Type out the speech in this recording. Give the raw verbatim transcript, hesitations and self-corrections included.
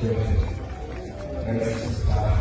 objective. Let us start.